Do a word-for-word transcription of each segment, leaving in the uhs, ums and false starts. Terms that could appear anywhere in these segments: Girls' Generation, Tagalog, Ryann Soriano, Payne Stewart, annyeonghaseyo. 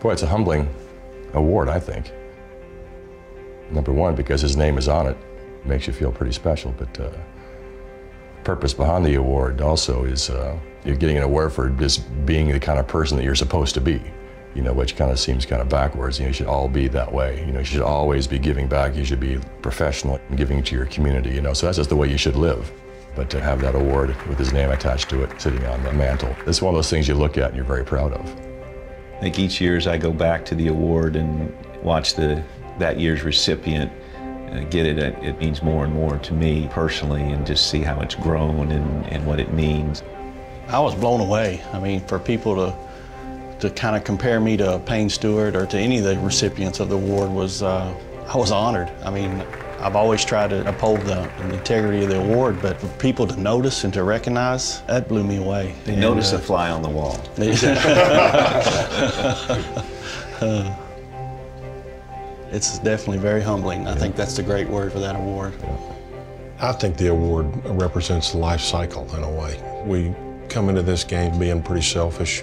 Boy, it's a humbling award, I think. Number one, because his name is on it, it makes you feel pretty special. But uh, the purpose behind the award also is uh, you're getting an award for just being the kind of person that you're supposed to be, you know, which kind of seems kind of backwards. You know, you should all be that way. You know, you should always be giving back. You should be professional and giving to your community, you know, so that's just the way you should live. But to have that award with his name attached to it, sitting on the mantle, it's one of those things you look at and you're very proud of. I think each year as I go back to the award and watch the that year's recipient uh, get it, it means more and more to me personally, and just see how it's grown and, and what it means. I was blown away. I mean, for people to to kind of compare me to Payne Stewart or to any of the recipients of the award was, uh, I was honored. I mean, I've always tried to uphold the integrity of the award, but for people to notice and to recognize, that blew me away. They and, notice uh, a fly on the wall. uh, it's definitely very humbling. I yeah. think that's the great word for that award. I think the award represents the life cycle in a way. We come into this game being pretty selfish,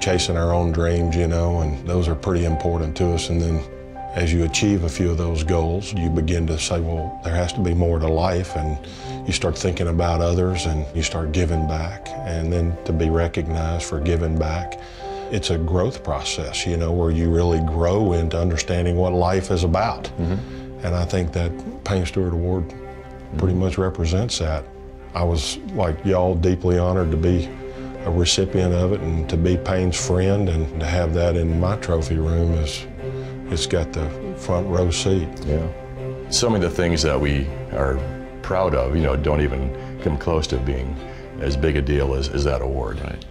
chasing our own dreams, you know, and those are pretty important to us. And then as you achieve a few of those goals, you begin to say, well, there has to be more to life, and you start thinking about others and you start giving back, and then to be recognized for giving back. It's a growth process, you know, where you really grow into understanding what life is about. Mm-hmm. And I think that Payne Stewart Award mm-hmm. pretty much represents that. I was, like y'all, deeply honored to be a recipient of it and to be Payne's friend, and to have that in my trophy room is, it's got the front row seat. Yeah. So many of the things that we are proud of, you know, don't even come close to being as big a deal as, as that award. Right.